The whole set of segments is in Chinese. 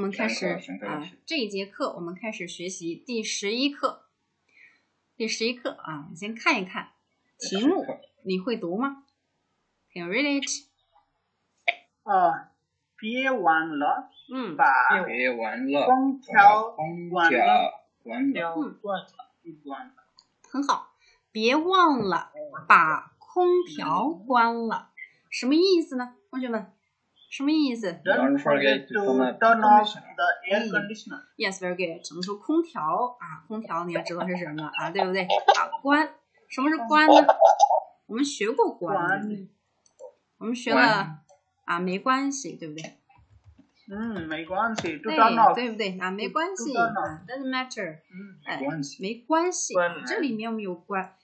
们开始啊，这一节课我们开始学习第11课。第11课啊，你先看一看题目，你会读吗 ？Can you read it？ 别玩了，别玩了，空调关了，空调关了，关了，很好。别忘了把空调关了，什么意思呢，同学们？什么意思 ？Don't forget to turn off the air conditioner. Yes, very good. 我们说空调啊，空调你要知道是什么啊，对不对？啊，关，什么是关呢？我们学过关，我们学了啊，没关系，对不对？没关系，对不对？啊，没关系 ，doesn't matter，没关系。这里面我们有关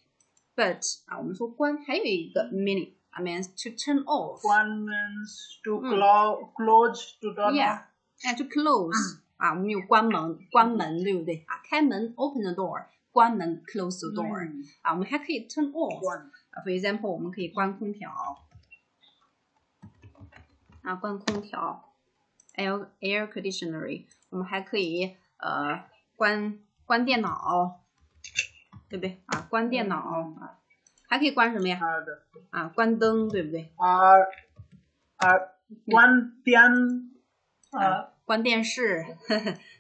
，but 啊，我们说关还有一个 meaning。I mean to turn off. One means to close, to turn off. Yeah, to close. 啊，我们有关门，关门对不对？啊，开门 open the door， 关门 close the door。啊，我们还可以 turn off。For example， 我们可以关空调。啊，关空调 ，air conditioner。我们还可以关电脑，对不对？啊，关电脑啊。还可以关什么呀？啊，关灯，对不对？关电视，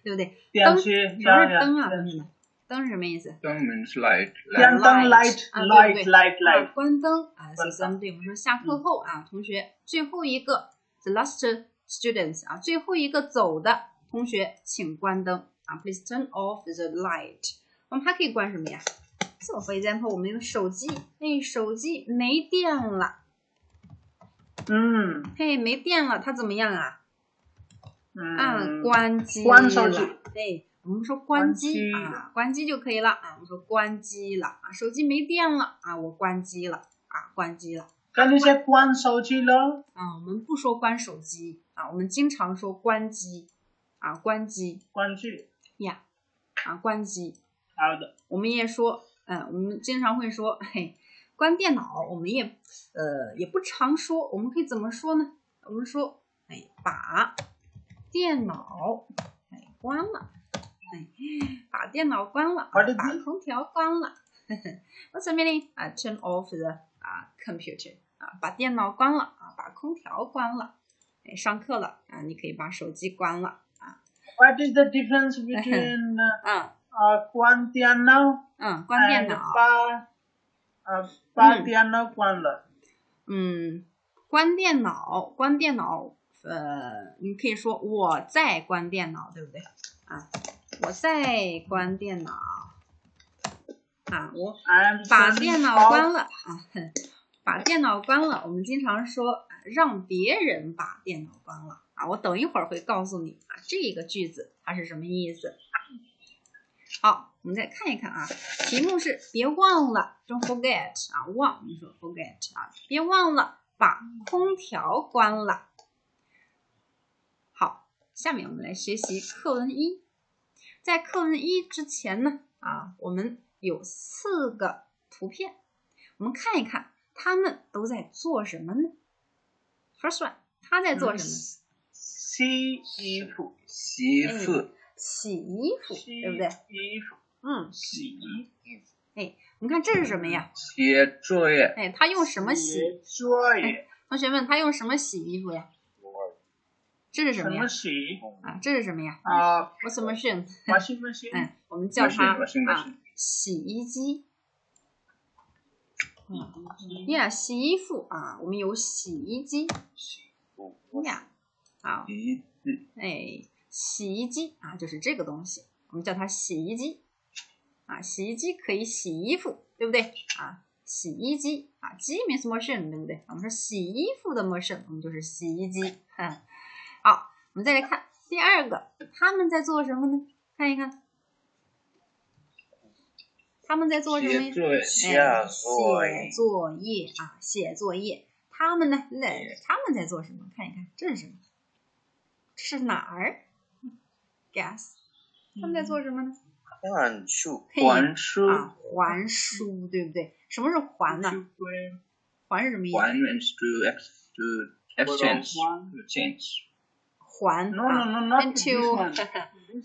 对不对？灯是灯啊，同学们，灯是什么意思？灯 means light， 关灯 light， 关灯啊，所以咱们对我们说下课后啊，同学最后一个 the last students 啊，最后一个走的同学请关灯啊 ，please turn off the light。我们还可以关什么呀？So for example， 我们的手机，手机没电了，没电了，它怎么样啊？啊，关机了，对，我们说关机啊，关机就可以了啊，我们说关机了啊，手机没电了啊，我关机了啊，关机了。那就先关手机了啊，我们不说关手机啊，我们经常说关机啊，关机，关机呀，啊，关机。好的，我们也说。我们经常会说，关电脑，我们也不常说，我们可以怎么说呢？我们说，把电脑关了，把电脑关了，把空调关了。What's the meaning？ turn off the computer， 把电脑关了，把空调关了。上课了啊，你可以把手机关了啊。What is the difference between？ 关电脑。关电脑，把电脑关了。关电脑，你可以说我在关电脑，对不对？啊，我在关电脑。啊，我把电脑关了啊，把电脑关了。我们经常说让别人把电脑关了啊，我等一会儿会告诉你啊，这个句子它是什么意思。好，我们再看一看啊，题目是别忘了 ，don't forget 啊，忘，我们说 forget 啊，别忘了把空调关了。好，下面我们来学习课文一。在课文一之前呢，啊，我们有四个图片，我们看一看他们都在做什么呢 ？First one， 他在做什么？洗衣服，洗衣服。洗衣服，对不对？洗衣服。我们看这是什么呀？写作业。他用什么洗？作业。同学们，他用什么洗衣服呀？这是什么呀？啊，这是什么呀？啊 ，washing machine。washing machine。我们叫它啊，洗衣机。呀，洗衣服啊，我们有洗衣机。呀，好。洗衣机啊，就是这个东西，我们叫它洗衣机啊。洗衣机可以洗衣服，对不对啊？洗衣机啊，机 means machine， 对不对？我们说洗衣服的 machine， 我们就是洗衣机。好，我们再来看第二个，他们在做什么呢？看一看，他们在做什么呀？写作业啊，写作业。他们呢？他们在做什么？看一看，这是什么？这是哪儿？Guess， 他们在做什么呢？还书，还书啊，还书，对不对？什么是还呢？还是什么意思？还 means to exchange，还啊 ，until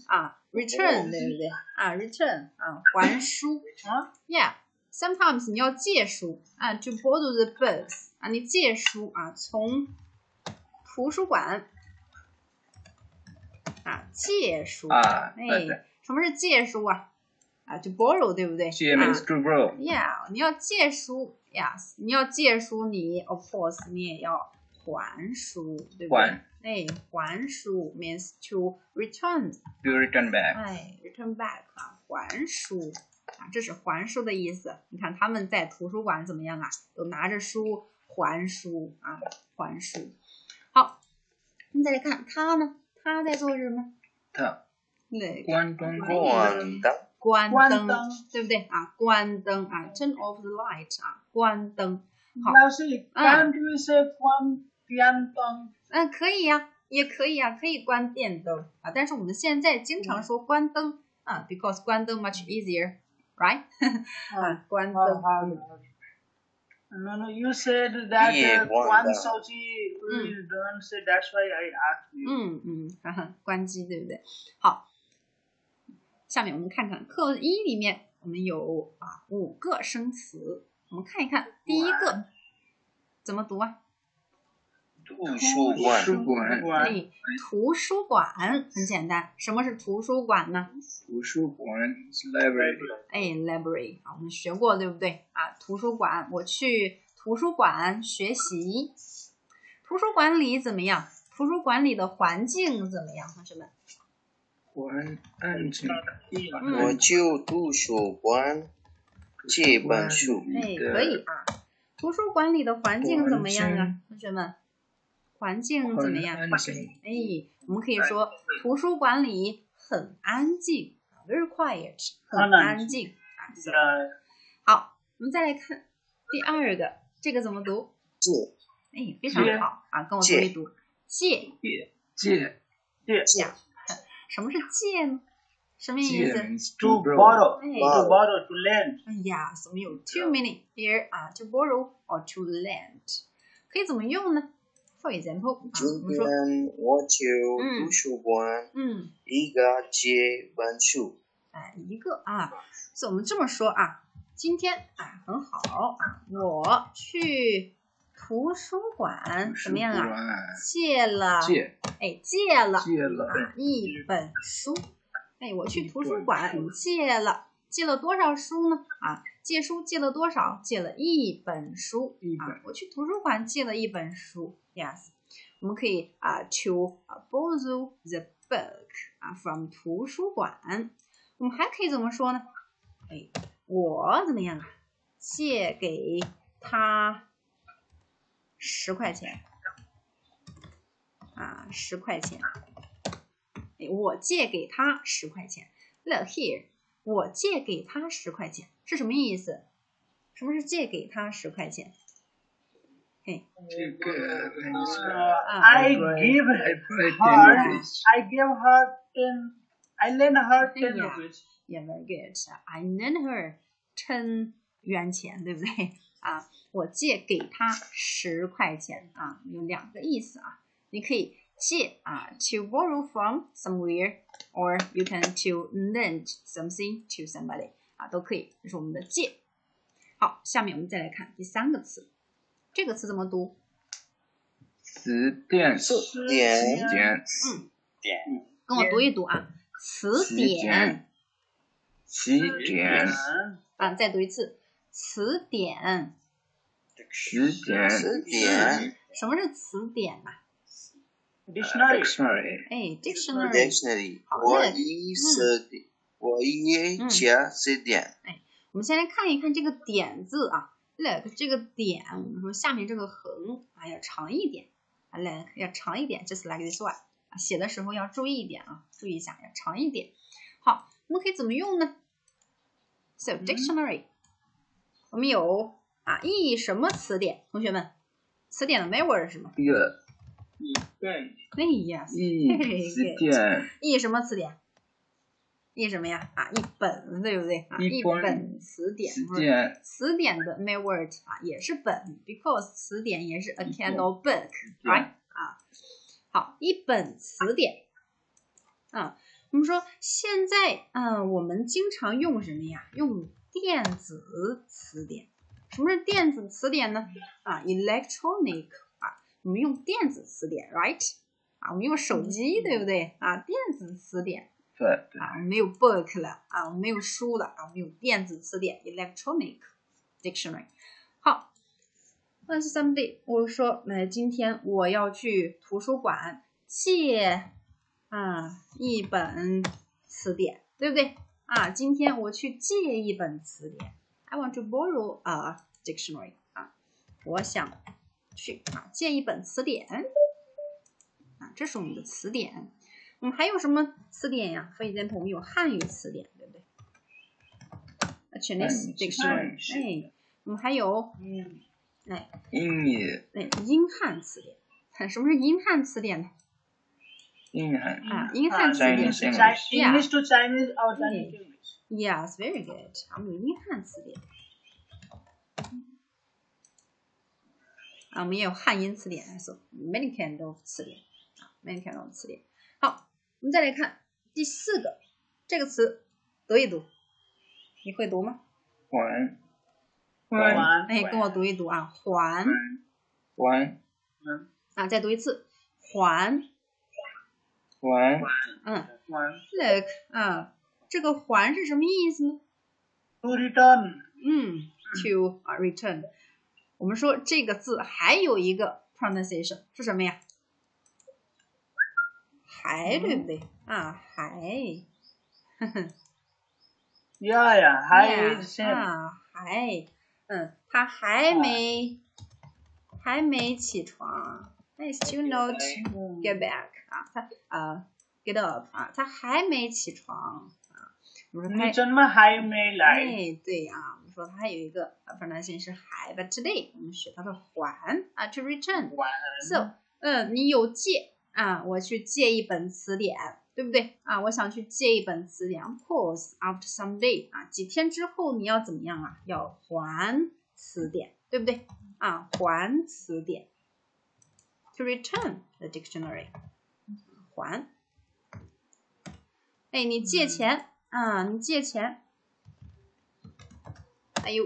啊 return 对不对啊 return 啊还书啊 yeah sometimes 你要借书啊 to borrow the books 啊你借书啊从图书馆啊借书啊哎什么是借书啊？啊 to borrow 对不对？借 means to borrow yeah 你要借书 yes 你要借书你 of course 你也要还书对不对？哎，还书 means to return. To return back. 哎 ，return back 啊，还书啊，这是还书的意思。你看他们在图书馆怎么样啊？都拿着书还书啊，还书。好，我们再来看他呢，他在做什么？他对，关灯，关灯，对不对啊？关灯啊 ，turn off the light 啊，关灯。好，老师，干脆是关电灯。嗯，可以呀、啊，也可以呀、啊，可以关电灯啊。但是我们现在经常说关灯啊 ，because 关灯 much easier, right? 啊，关灯。No, no, you said that one 手机 you don't say that's why I asked you. 哈哈，关机对不对？好，下面我们看看课文一里面我们有啊5个生词。我们看一看第一个怎么读啊？图书馆。图书馆很简单。什么是图书馆呢？图书馆 library。哎 ，library 啊，我们学过对不对啊？图书馆，我去图书馆学习。图书馆里怎么样？图书馆里的环境怎么样，同学们？环境，我就图书馆。这本书哎，可以啊。图书馆里的环境怎么样啊，同学们？环境怎么样？哎，我们可以说图书馆里很安静 ，very quiet， 很安静啊。好，我们再来看第2个，这个怎么读？借。哎，非常好啊，跟我读一读。借。什么是借呢？什么意思 ？To borrow, to borrow, to lend. Yes, 我们有 too many here 啊 ，to borrow or to lend， 可以怎么用呢 ？For example， 今天我去图书馆，一个借本书。哎，一个啊，所以我们这么说啊，今天啊很好啊，我去图书馆怎么样啊？借了一本书。哎，我去图书馆借了多少书呢？啊，借书借了多少？借了一本书啊。我去图书馆借了一本书。Yes， 我们可以啊 ，to borrow the book 啊 from 图书馆。我们还可以怎么说呢？哎，我怎么样啊？借给他10块钱啊，10块钱。我借给他10块钱 Look here 我借给他10块钱是什么意思？什么是借给他10块钱？嘿，这个 I lend her 10 rupees Yeah, very good I lend her 10 元钱对不对啊？我借给他10块钱啊，有2个意思啊，你可以借啊 to borrow from somewhere or you can to lend something to somebody 啊，都可以，这是我们的借。好，下面我们再来看第3个词，这个词怎么读？词典跟我读一读啊，词典啊，再读一次，词典什么是词典啊？Dictionary. 哎 ，dictionary。我也加词典。哎，我们先来看一看这个点字啊 ，look 这个点，我们说下面这个横啊要长一点 ，look 要长一点 ，just like this one 啊，写的时候要注意一点啊，注意一下要长一点。好，我们可以怎么用呢 ？So dictionary，我们有啊意什么词典？同学们，词典的 keyword 是什么？一什么词典？一什么呀？啊，一本，对不对？啊，一本词典。词典的 main word 啊，也是本 ，because 词典也是 a kind of book，right？ 啊，好，一本词典啊。我们说现在，我们经常用什么呀？用电子词典。什么是电子词典呢？啊 ，electronic 啊，我们用电子词典 ，right？ 啊，我们用手机，对不对？啊，电子词典。对对。啊，没有 book 了啊，我们没有书了啊，我们有电子词典 ，electronic dictionary。好。但是 someday 我说，今天我要去图书馆借一本词典，对不对啊？今天我去借一本词典。I want to borrow a dictionary 啊，我想去借一本词典啊，这是我们的词典。我们还有什么词典呀？For example， 我们有汉语词典，对不对 ？A Chinese dictionary。哎，我们还有哎，英汉词典。看什么是英汉词典呢？英汉啊，英汉词典。English to Chinese or Chinese to English. Yes, very good. 我们有英汉词典。啊，我们也有汉英词典，还有 many kind of 词典啊 ，many kind of 词典。好，我们再来看第四个这个词，读一读，你会读吗？还。还，哎，跟我读一读啊！还，还，啊，再读一次，还，还，嗯，还 ，look 啊，这个还是什么意思呢 ？To return， to return。我们说这个字还有一个 pronunciation 是什么呀？还，对不对啊？还，呵呵 ，yeah， 还，啊，还。嗯，他还没起床。I still not get back 啊，他get up 啊，他还没起床啊。我说你怎么还没来？哎，对啊，我们说他还有一个pronunciation是还 ，but today 我们学它是还啊 ，to return。So， 你有借啊，我去借一本词典，对不对啊？我想去借一本词典 ，of course after some day 啊，几天之后你要怎么样啊？要还词典，对不对啊？还词典 ，to return the dictionary， 还。哎，你借钱啊，你借钱，还有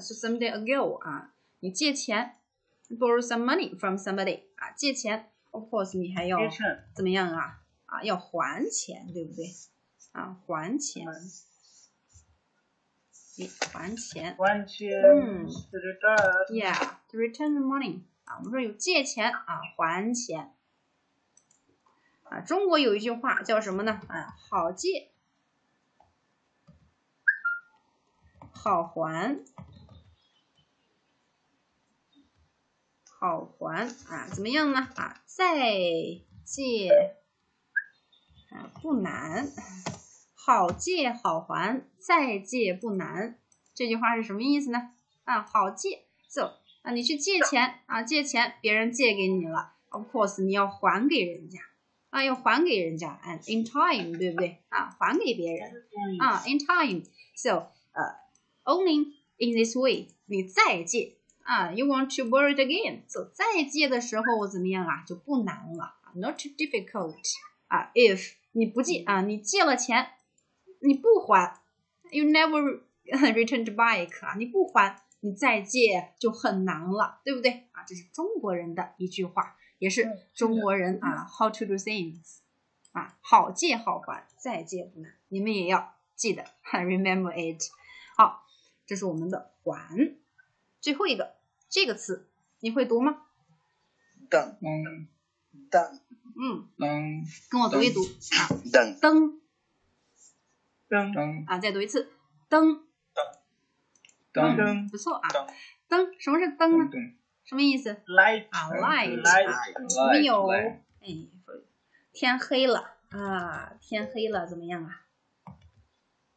so some day ago 啊，你借钱 ，borrow some money from somebody 啊，借钱 ，of course 你还要怎么样啊？啊，要还钱，对不对？啊，还钱，还钱，还钱，to return， yeah， to return the money。啊，我们说有借钱啊，还钱。啊，中国有一句话叫什么呢？啊，好借，好还，好还啊，怎么样呢？啊，再借。啊，不难，好借好还，再借不难。这句话是什么意思呢？啊，好借 ，so 啊，你去借钱啊，借钱，别人借给你了 ，of course 你要还给人家啊，要还给人家 ，and in time， 对不对啊？还给别人啊 ，in time，so only in this way， 你再借啊 ，you want to borrow it again，so 再借的时候怎么样啊？就不难了 ，not too difficult 啊 ，if。你不借啊，你借了钱，你不还 ，you never returned back 啊，你不还，你再借就很难了，对不对啊？这是中国人的一句话，也是中国人啊 ，how to do things 啊，好借好还，再借不难，你们也要记得 ，remember it。好，这是我们的还。最后一个这个词，你会读吗？等，等。跟我读一读啊，灯啊，再读一次，灯，不错啊，灯，什么是灯呢？什么意思？ light 啊 ，light， 没有，哎，天黑了啊，天黑了怎么样啊？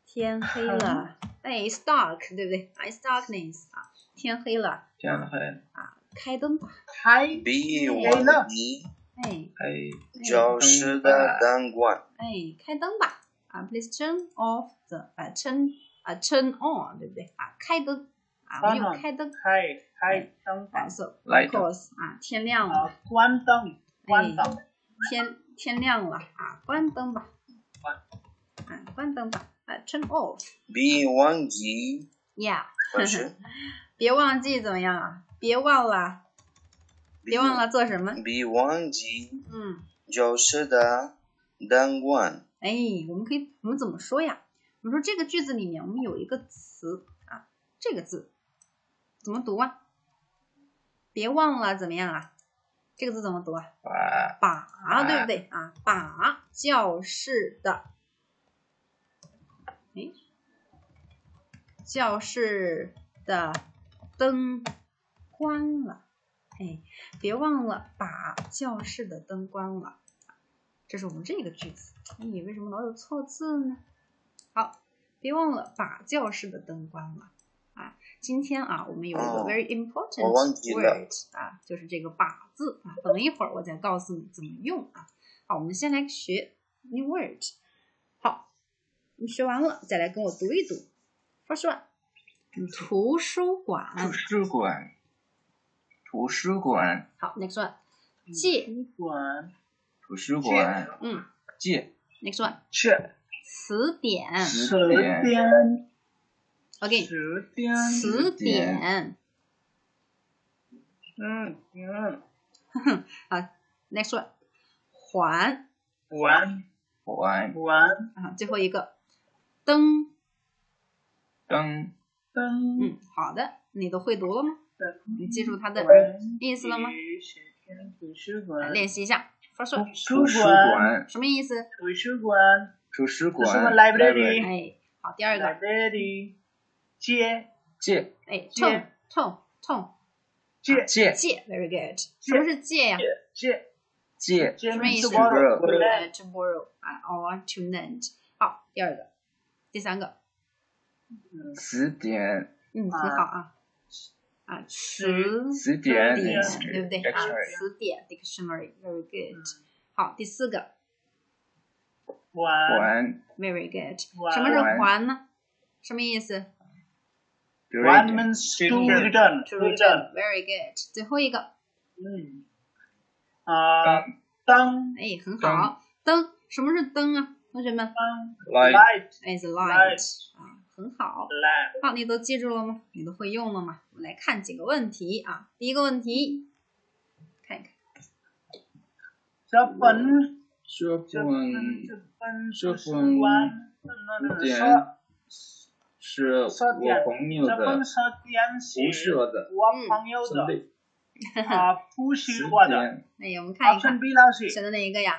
天黑了，哎 ，it's dark， 对不对 ？It's darkness 啊，天黑了，天黑啊，开灯吧，开了。哎，教室的灯关。哎，开灯吧。啊 ，please turn off the turn on， 对不对？啊，开灯。啊，没有开灯。开灯。So，of course， 啊，天亮了。关灯。天亮了啊，关灯吧。啊，关灯吧。啊 ，turn off。别忘记。呀。别忘记怎么样啊？别忘了。别忘了做什么？别忘记。嗯。就是的，灯光。哎，我们怎么说呀？我们说这个句子里面，我们有一个词啊，这个字怎么读啊？别忘了怎么样啊？这个字怎么读啊？把，对不对啊？把教室的，哎，教室的灯关了，哎，别忘了把教室的灯关了。这是我们这个句子，你为什么老有错字呢？好，别忘了把教室的灯关了啊！今天啊，我们有一个 very important word 啊，就是这个把字啊。等一会儿我再告诉你怎么用啊。好，我们先来学 new word。好，你学完了再来跟我读一读。First one， 图书馆。图书馆。图书馆。好 ，next one， 借。图书馆。嗯，借。Next one， 借。词典 OK 词典好 next one 还啊最后一个灯嗯好的你都会读了吗？你记住它的意思了吗？来练习一下 First one 图书馆什么意思？图书馆 library 哎，好，第二个 library 借哎 借 very good 什么是借呀？借什么意思 to borrow 啊 or to lend 好，第二个，第三个词典嗯，很好啊啊词典对不对啊？词典 dictionary very good 好，第四个。还 very good 什么是还呢？什么意思？ 还 means to return very good 最后一个灯哎很好灯什么是灯啊同学们 light is light 很好好你都记住了吗？你都会用了吗？我们来看几个问题啊。第一个问题看一看这本书是我朋友的，不是我的，兄弟。不是我的。哎，我们看一看，选的哪一个呀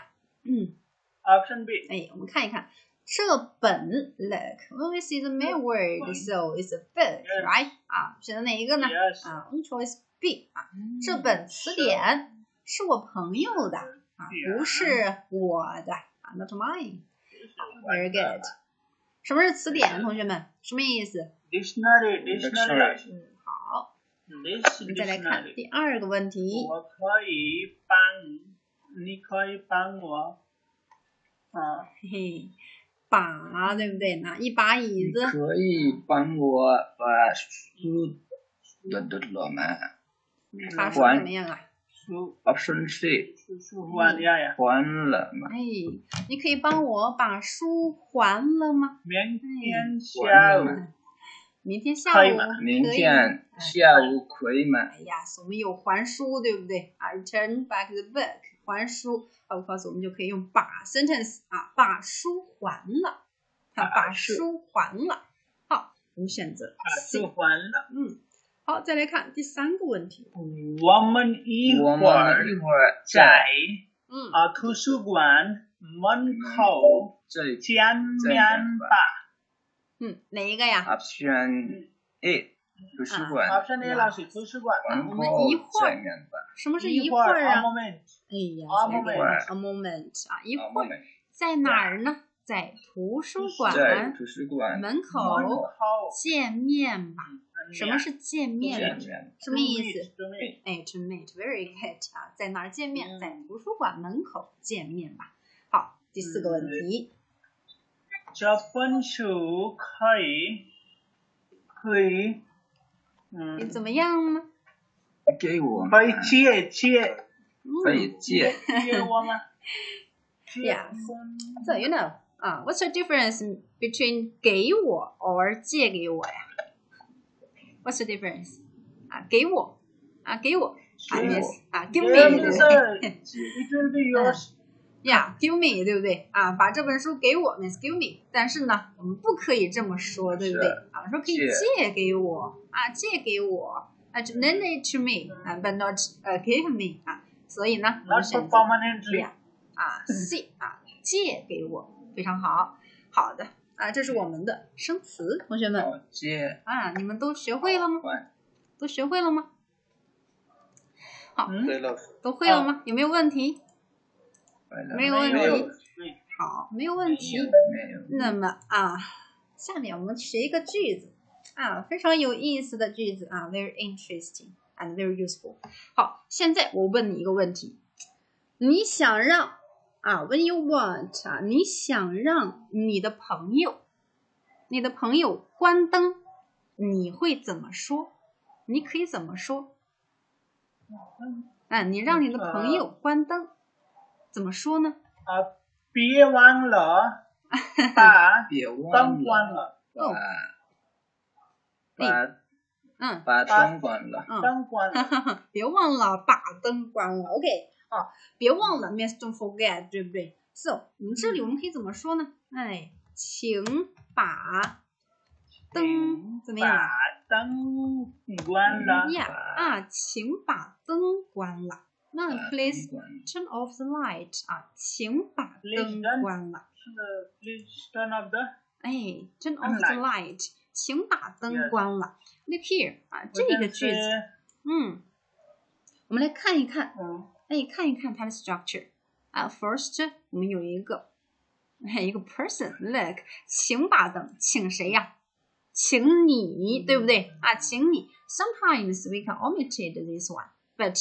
？Option B。哎，我们看一看，这本 ，look，well this is a male word，so it's a book，right？ 啊，选的哪一个呢？啊 ，choice B。啊，这本词典是我朋友的。啊，不是我的啊 ，not mine。Very good。什么是词典，同学们？什么意思 ？Dictionary。好。我们再来看第二个问题。你可以帮我。啊。嘿，把对不对？拿一把椅子。可以帮我把书的落满。把书怎么样啊？Option C 还了吗？哎，你可以帮我把书还了吗？明天下午可以吗？哎呀，我们有还书，对不对？啊 ，return back the book， 还书。啊，我们就可以用把 sentence 啊，把书还了，啊，把书还了。好，我们选择 C。把书还了，好，再来看第三个问题。我们一会儿在图书馆门口见面吧。哪一个呀 ？Option A， 图书馆。Option A 老师，图书馆。我们一会儿。什么是一会儿啊？A moment 啊，一会儿在哪儿呢？在图书馆门口见面吧。什么是见面？什么意思？哎 ，to meet very good 啊，在哪儿见面？在图书馆门口见面吧。好，第四个问题。这本书可以，你怎么样呢？给我，可以借我吗？ Yeah. So, you know, what's the difference between 给我 or 借给我呀？ What's the difference? 给我，给我，give me. Yeah, give me, 对不对？把这本书给我 ，means give me。但是呢，我们不可以这么说，对不对？说可以借给我，借给我，就 lend it to me， but not give me， 所以呢，我们选择 yeah， 借，借给我，非常好，好的。这是我们的生词，同学们。你们都学会了吗？都学会了吗？好，都会了吗？有没有问题？没有问题。好，没有问题。那么下面我们学一个句子非常有意思的句子very interesting and very useful。好，现在我问你一个问题，你想让？When you want 你想让你的朋友关灯，你会怎么说？你可以怎么说？你让你的朋友关灯，怎么说呢？别忘了把灯关了，把灯关了，别忘了把灯关了。OK。别忘了 means don't forget， 对不对？ So 我们这里我们可以怎么说呢？请把灯怎么样？把灯关了。请把灯关了。那 please turn off the light 请把灯关了。Please turn off the turn off the light 请把灯关了。Look here 这个句子，我们来看一看。看一看它的 structure first 我们有一个 person look 请把灯，请谁呀？请你，对不对？请你 sometimes we can omit this one but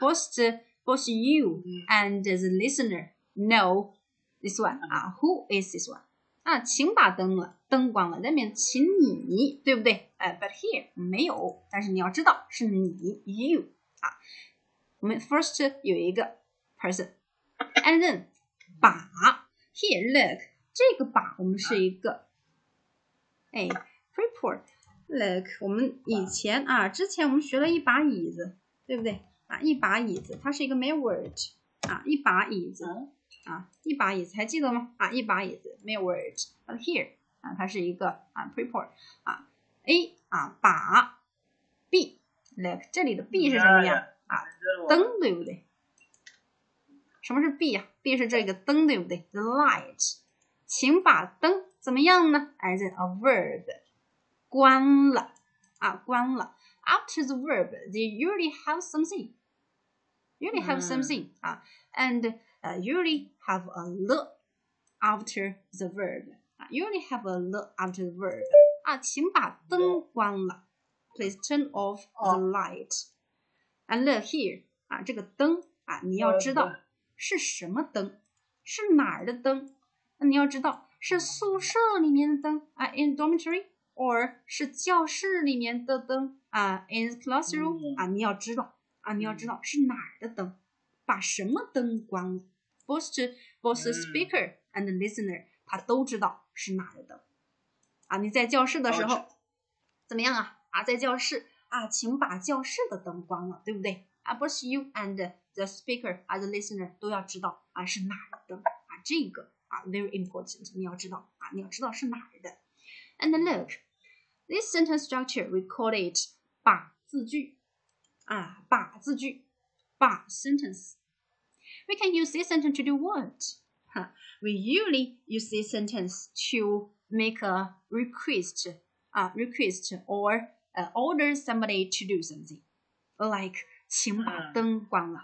both you and the listener know this one who is this one 请把灯关了 that means 请你，对不对？but here 没有，但是你要知道是你 you 我们 first 有一个 person and then 把 here look 这个把我们是一个report look 我们之前我们学了一把椅子，对不对？一把椅子它是一个 main word 一把椅子一把椅子还记得吗？一把椅子 main word but here 它是一个report A 把 B look 这里的 B 是什么呀？灯，对不对？什么是 B 呀？B 是这个灯，对不对 ？The light， 请把灯怎么样呢 ？As a verb， 关了关了。After the verb, they usually have something. Usually have something and usually have a l after the verb. Usually have a l after the verb. 请把灯关了。Please turn off the light. And look here 这个灯你要知道是什么灯，是哪儿的灯？你要知道是宿舍里面的灯in dormitory or 是教室里面的灯in classroom 你要知道你要知道是哪儿的灯，把什么灯关了。Both speaker and listener 他都知道是哪儿的灯你在教室的时候怎么样在教室请把教室的灯关了，对不对？Both you and the speaker the listener 都要知道是哪儿的灯这个very important 你要知道你要知道是哪儿的。And look, this sentence structure we call it 把字句把字句，把 sentence. We can use this sentence to do what? We usually use this sentence to make a request, or order somebody to do something like 请把灯关了。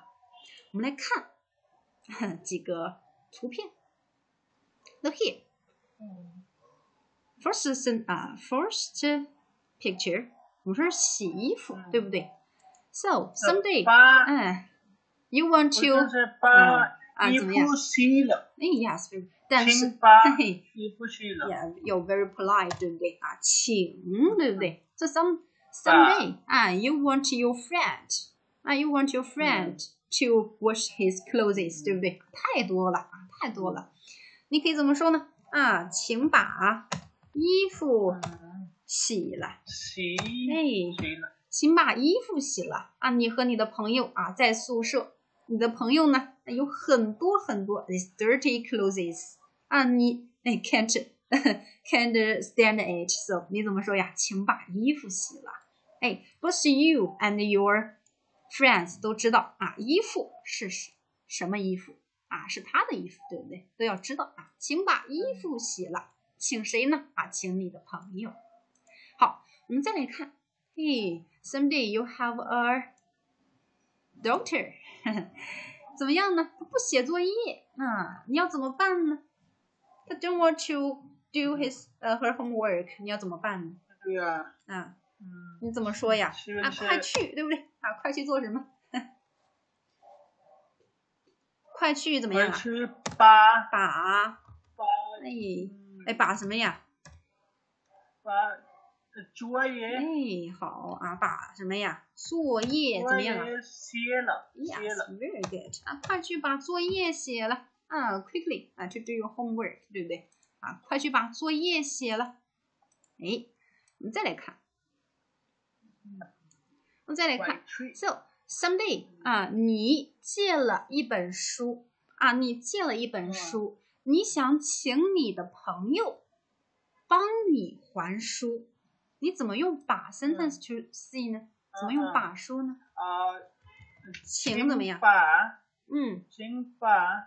我们来看几个图片。Look here. First picture 我们说洗衣服，对不对？ So someday you want to 怎么样？请把衣服洗了。You're very polite， 对不对？请，对不对？So someday you want your friend to wash his clothes， 对不对？太多了，太多了。你可以怎么说呢？啊，请把衣服洗了。洗。哎，请把衣服洗了啊！你和你的朋友啊，在宿舍，你的朋友呢有很多很多 these dirty clothes 啊，你哎 can't stand it， so 你怎么说呀？请把衣服洗了。哎 ，both you and your friends 都知道啊，衣服是什么衣服啊？是他的衣服，对不对？都要知道啊，请把衣服洗了，请谁呢？啊，请你的朋友。好，我们再来看，嘿 ，someday you have a daughter， 怎么样呢？他不写作业啊，你要怎么办呢？他 don't want to do her homework， 你要怎么办呢？对呀，啊。你怎么说呀？啊，快去，对不对？啊，快去做什么？快去怎么样啊？去把，哎，把什么呀？把作业。哎，好啊，把什么呀？作业怎么样啊？写了，写了。Yes，very good。啊，快去把作业写了。啊 ，quickly， 啊 ，to do your homework， 对不对？啊，快去把作业写了。哎，我们再来看。我们再来看 ，so someday 啊，你借了一本书啊，你借了一本书，你想请你的朋友帮你还书，你怎么用把 sentence to see 呢？怎么用把书呢？啊，请怎么样？把，请把，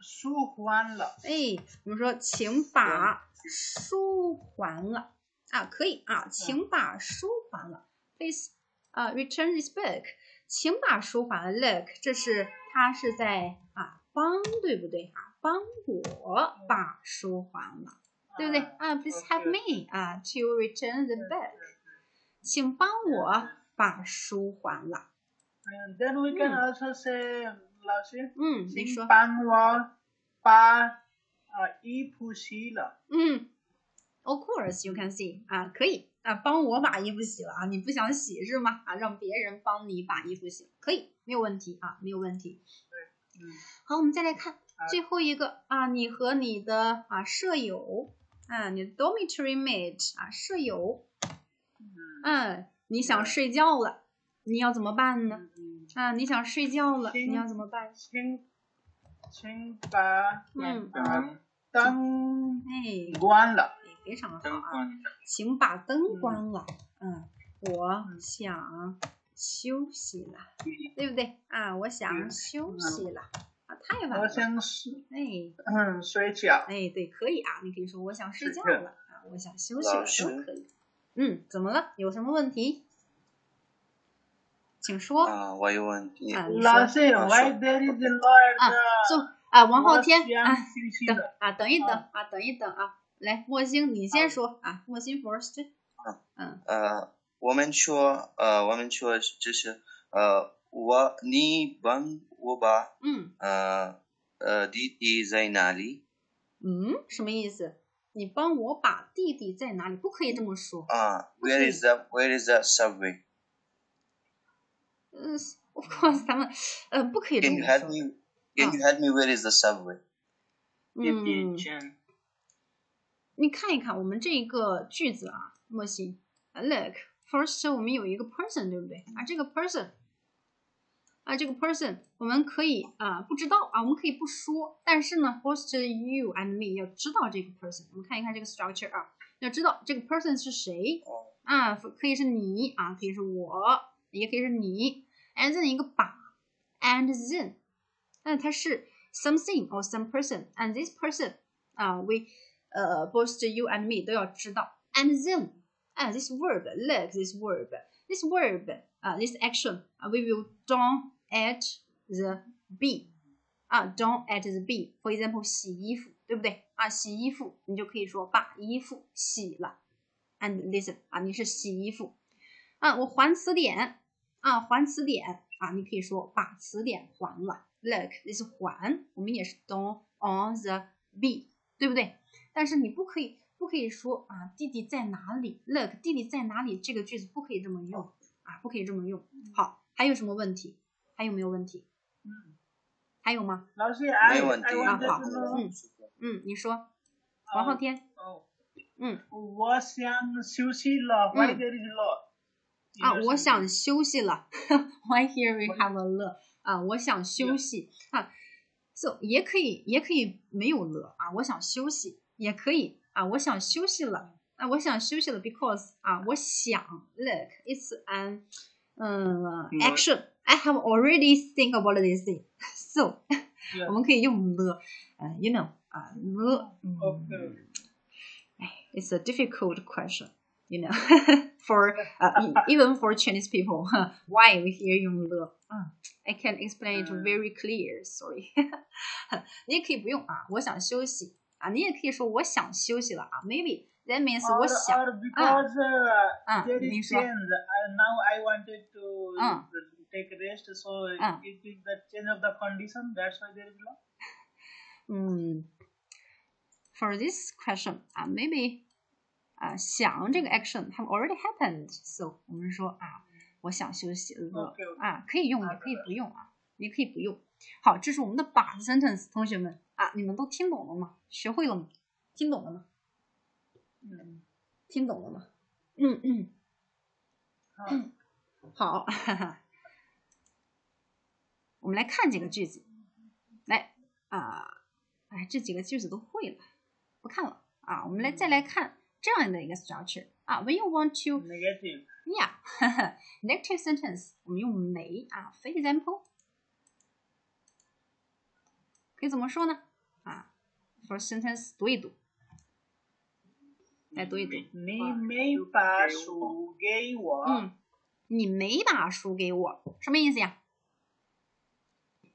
书还了。哎，我们说请把书还了。啊，可以啊，请把书还了。Please， return this book。请把书还了。Look， 这是他是在啊帮，对不对啊？帮我把书还了，对不对啊 ？Please help me 啊 to return the book。请帮我把书还了。Then we can also say， 老师，请帮我把衣服洗了。Of course, you can see 啊，可以啊，帮我把衣服洗了啊，你不想洗是吗？啊，让别人帮你把衣服洗了，可以，没有问题啊，没有问题。好，我们再来看最后一个啊，你和你的啊舍友啊，你的 dormitory mate 啊舍友，你想睡觉了，你要怎么办呢？啊，你想睡觉了，你要怎么办？请把灯关了。非常好啊！请把灯关了。我想休息了，对不对啊？我想休息了啊！太晚了。我想睡觉。哎，对，可以啊！你可以说我想睡觉了啊，我想休息了都可以。怎么了？有什么问题？请说。啊，我有问题。老师 ，Why there is a lot？ 啊，走啊，王昊天啊，等一等啊。来，莫星，你先说啊，莫星 first。我们说就是你帮我把弟弟在哪里？什么意思？你帮我把弟弟在哪里？不可以这么说。啊 ，Where is the subway？ Of course， 咱们不可以这么说。Can you help me? Where is the subway？ 你看一看我们这个句子啊，莫西 ，look first 我们有一个 person， 对不对啊？这个 person 我们可以啊不知道啊，我们可以不说，但是呢 ，first you and me 要知道这个 person。我们看一看这个 structure 啊，要知道这个 person 是谁啊？可以是你啊，可以是我，也可以是你。and then 一个把 ，and then， 那它是 something or some person，and this person 啊 we。both you and me 都要知道 and then 啊 this verb look this verb 啊 this action we will down at the b 啊 down at the b for example 洗衣服，对不对啊？洗衣服你就可以说把衣服洗了 and listen 啊你是洗衣服啊，我还词典啊，还词典啊，你可以说把词典还了 look this 还我们也是 down on the b 对不对？但是你不可以说啊，弟弟在哪里 ？Look， 弟弟在哪里？这个句子不可以这么用啊，不可以这么用。好，还有什么问题？还有没有问题？还有吗？老师，没问题啊，好，你说，王浩天。我想休息了。Why there is love？ 啊，我想休息了。Why here we have a love？ 啊，我想休息啊，也可以没有了啊，我想休息也可以啊，我想休息了啊，我想休息了 because 啊，我想 look it's an action。I have already think about this thing. So, 我们可以用了 you know, 了 It's a difficult question, you know, for even for Chinese people. Why we here 用了 I can explain it very clear, sorry. 你也可以不用啊，我想休息啊，你也可以说我想休息了啊 ，maybe that means 我想啊，你说 now I wanted to take rest, so it is the change of the condition, that's why there is love. For this question, maybe 想这个 action have already happened, so 我们说啊，我想休息了啊，可以用也可以不用啊，也可以不用。好，这是我们的 but sentence， 同学们啊，你们都听懂了吗？学会了吗？听懂了吗？听懂了吗？好，哈哈。我们来看几个句子，来这几个句子都会了，不看了啊。我们再来看这样的一个 structure 啊。When you want to negative, yeah, negative sentence， 我们用没啊。For example， 可以怎么说呢？啊 ，for sentence 读一读，来读一读。你没把书给我。你没把书给我，什么意思呀？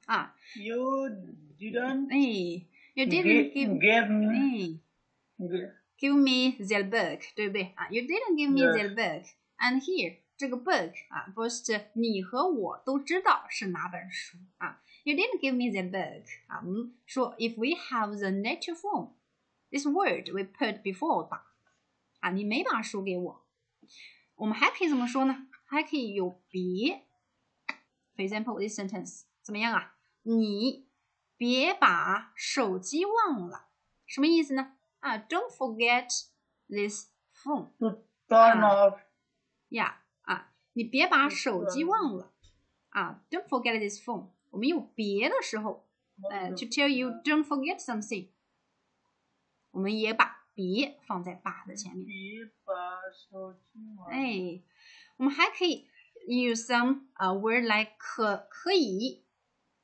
啊 You didn't give me that book， 对不对啊？ You didn't give me that book and here 这个 book 啊，不是你和我都知道是哪本书啊。 You didn't give me that book 啊，我们说 if we have the negative form this word we put before 吧啊，你没把书给我。我们还可以怎么说呢？还可以有别 for example this sentence 怎么样啊？你别把手机忘了，什么意思呢？啊 ，Don't forget this phone. Turn off. Yeah， 啊，你别把手机忘了。啊 ，Don't forget this phone. 我们有别的时候，to tell you don't forget something， 我们也把别放在把的前面。别把手机忘了。哎，我们还可以 use some word like 可以。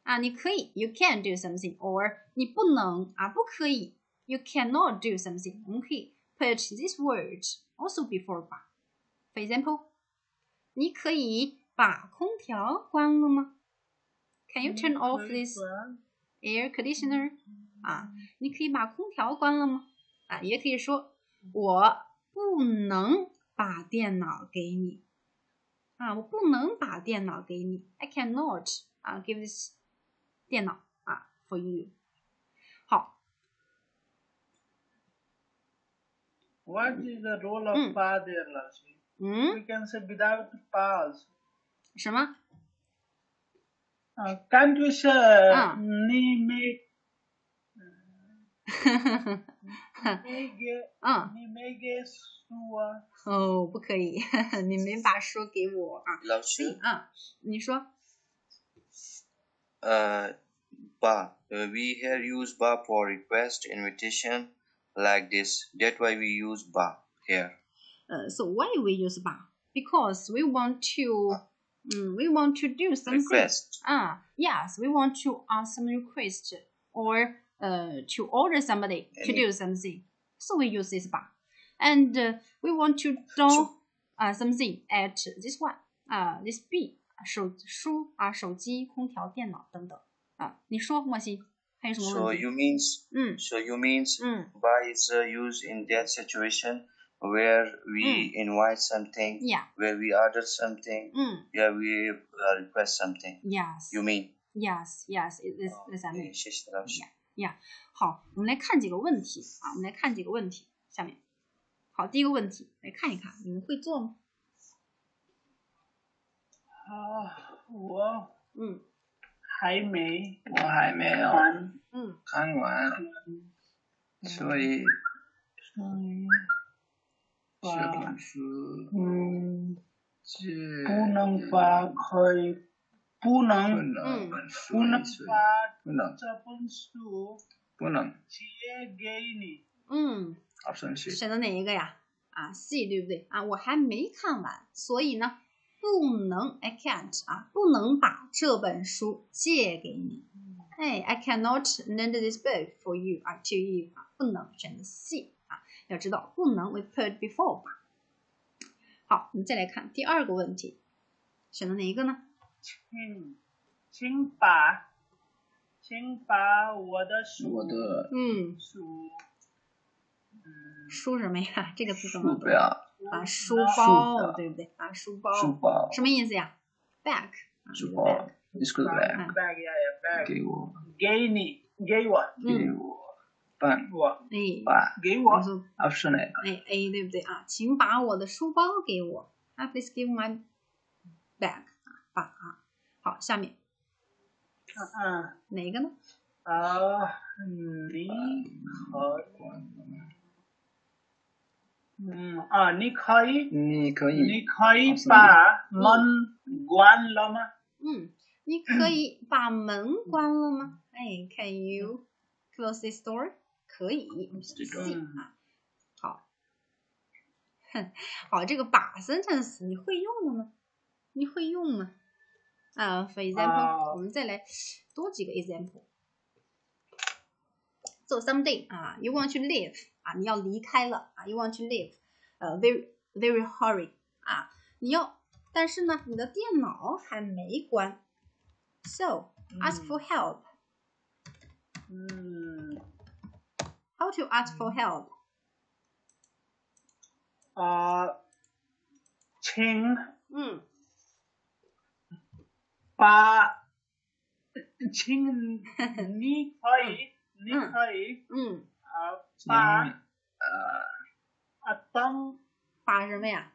啊，你可以 you can do something or 你不能啊，不可以 you cannot do something， 我们可以 put this word also before 吧。For example， 你可以把空调关了吗？ Can you turn off this air conditioner？ 啊，你可以把空调关了吗？啊，也可以说我不能把电脑给你。啊，我不能把电脑给你。I cannot give this电脑啊 ，for you。好。What is the role of father, 老师？We can say without pause。什么？Can't you say 你没？你没给书啊？哦，不可以，你没把书给我啊。老师啊，你说。Ba. We here use ba for request, invitation, like this. That's why we use ba here. So why we use ba? Because we want to do something. Request. Yes, we want to ask some request or to order somebody to do something. So we use this ba. And we want to do something at this one, this b.书啊，手机、空调、电脑等等啊，你说莫西还有什么问题？So you means by is used in that situation where we invite something, where we order something, where we request something. Yes. You mean? Yes. Is that mean? 谢谢老师。好，我们来看几个问题啊，下面，好，第一个问题来看一看，你们会做吗？我还没有看完，所以这本书不能借给你。选的哪一个呀？啊 ，C 对不对啊？我还没看完，所以呢，不能 I can't 啊，不能把这本书借给你。哎 ，I cannot lend this book for you 啊 ，to you 啊，不能选的 C 啊，要知道不能 we put before 吧。好，我们再来看第二个问题，选的哪一个呢？请把我的书什么呀？这个字怎么读啊？书包对不对啊？书包什么意思呀 ？Bag 书包 ，it's good bag 给我 option A 对不对啊？请把我的书包给我啊 ，please give my bag 好，下面。哪个呢？你可以把门关了吗？你可以把门关了吗？哎 ，Can you close this door？ 可以，好，这个把 sentence 你会用了吗？你会用吗？For example， 我们再来多几个 example。So someday， you want to leave， 你要离开了，you want to leave， very very hurry， 你要，但是呢，你的电脑还没关 ，so ask for help。How to ask for help？ 把什么呀？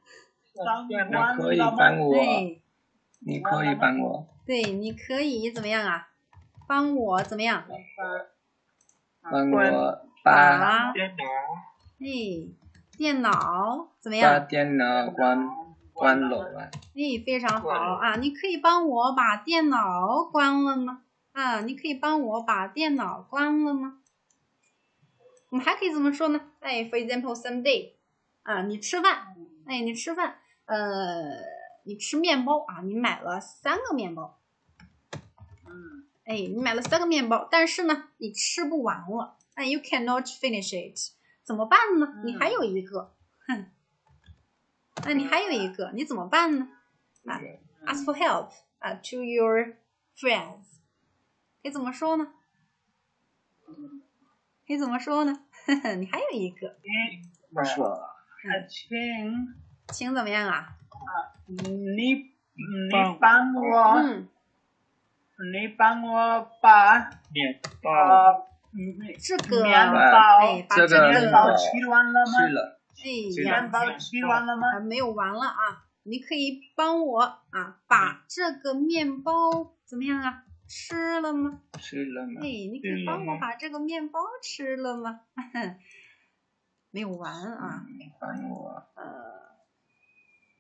你可以帮我。对，你可以怎么样啊？帮我怎么样？帮我把电脑怎么样？把电脑关了。非常好啊！你可以帮我把电脑关了吗？你可以帮我把电脑关了吗？我们还可以怎么说呢？for example someday， 你吃饭，你吃面包你买了3个面包，你买了3个面包，但是呢，你吃不完了，you cannot finish it， 怎么办呢？你还有一个。你怎么办呢？ask for help to your friends， 你怎么说呢？你还有一个，请怎么样啊？你帮我把面包吃完了吗？没有完了啊！你可以帮我把这个面包怎么样啊？吃了吗？你可以帮我把这个面包吃了吗？没有完啊！帮我。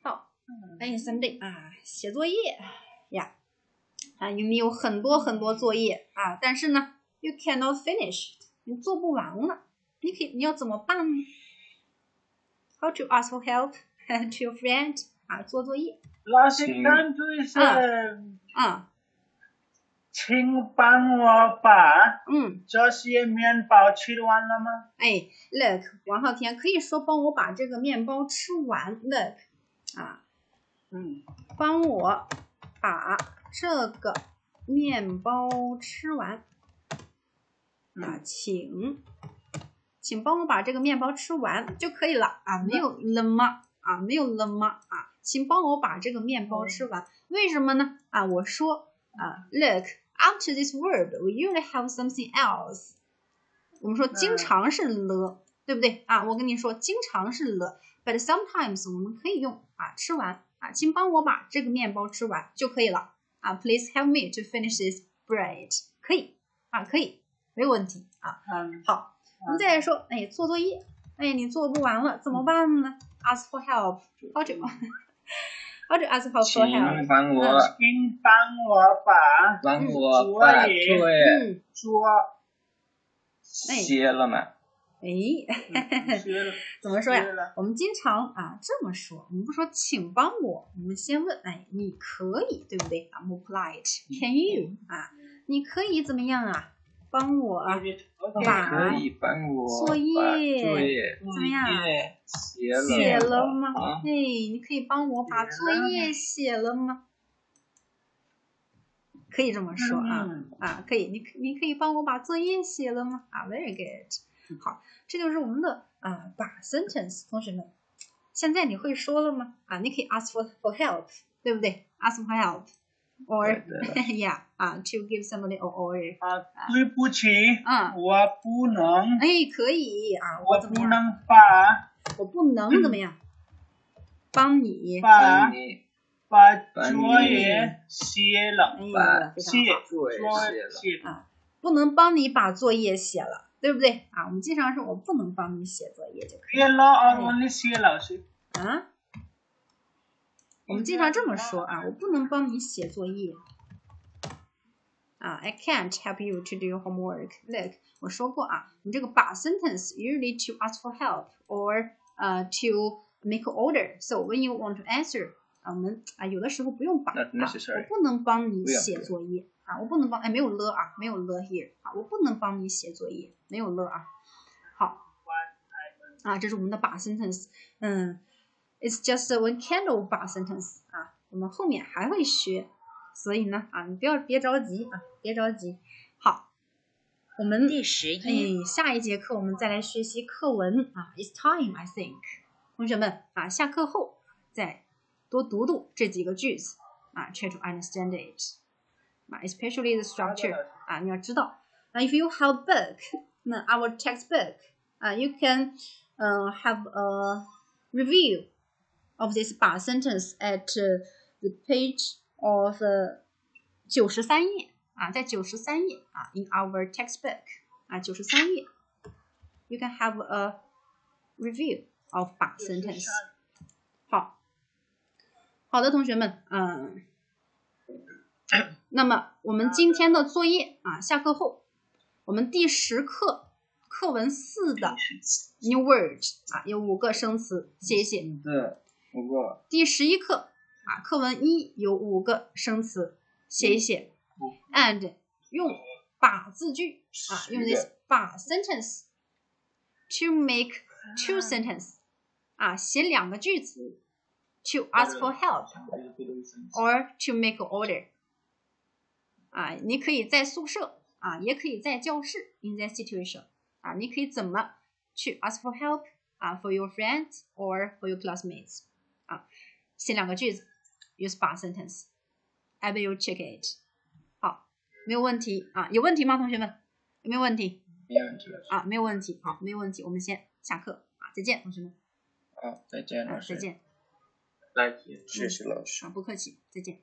好，Sunday 写作业呀，你有很多很多作业但是呢 ，you cannot finish， 你做不完了，你要怎么办呢？How to ask for help to your friend 做作业。请帮我把这些面包吃完了吗？Look， 王浩天可以说帮我把这个面包吃完。Look， 帮我把这个面包吃完。请帮我把这个面包吃完就可以了没有了吗？请帮我把这个面包吃完，为什么呢？我说look after this verb we usually have something else。 我们说经常是了，对不对我跟你说经常是了 but sometimes 我们可以用吃完请帮我把这个面包吃完就可以了啊 ，Please help me to finish this bread。可以啊，可以，没有问题啊。好，我们再来说，哎，做作业，哎，你做不完了怎么办呢 ？Ask for help， 好久。How to ask for help？ 请帮我把作业歇了嘛？哎，歇了，怎么说呀？我们经常啊这么说，我们不说请帮我，我们先问，哎，你可以对不对？啊 ，more polite，Can you？ 啊，你可以怎么样啊？帮我啊，把作业怎么样？写了吗？哎，你可以帮我把作业写了吗？可以这么说啊啊，可以，你可以帮我把作业写了吗？啊 ，very good。好，这就是我们的啊把 sentence。同学们，现在你会说了吗？啊，你可以 ask for help， 对不对 ？ask for help。Or yeah, to give somebody or 对不起，我不能。哎，可以啊，我不能把，我不能怎么样？帮你把作业写了，写啊，不能帮你把作业写了，对不对啊？我们经常说我不能帮你写作业就可以了。啊？我们经常这么说啊，我不能帮你写作业啊 ，I can't help you to do your homework。Look， 我说过啊，你这个 but sentence usually to ask for help or to make an order。So when you want to answer， 我们啊有的时候不用 but， 我不能帮你写作业啊，我不能帮，哎，没有了啊，没有了 here 啊，我不能帮你写作业，没有了啊。好，啊，这是我们的 but sentence， 嗯。It's just one kind of but sentence 啊，我们后面还会学，所以呢啊，你别着急啊，别着急。好，我们第11，下一节课我们再来学习课文啊。It's time, I think。同学们啊，下课后再多读这几个句子啊 ，try to understand it 啊 ，especially the structure 啊，你要知道啊。If you have a book， 那 our textbook 啊 ，you can have a review。Of this but sentence at the page of 93页啊，在93页啊 ，in our textbook 啊，93页 ，you can have a review of but sentence。好的，同学们，那么我们今天的作业啊，下课后我们第10课。课文4的 new word 啊，有5个生词，谢谢。5个。第11课啊，课文1有5个生词，谢谢。And 用把字句啊，用 this but sentence to make 2 sentences 啊，写2个句子 to ask for help or to make an order 啊，你可以在宿舍啊，也可以在教室 in that situation。啊，你可以怎么去 ask for help 啊 ，for your friends or for your classmates 啊，写2个句子 ，use but sentence。I will check it。好，没有问题啊，有问题吗，同学们？有没有问题？没有问题啊，没有问题，好，没有问题，我们先下课啊，再见，同学们。好，再见，老师。再见。来，谢谢老师。啊，不客气，再见。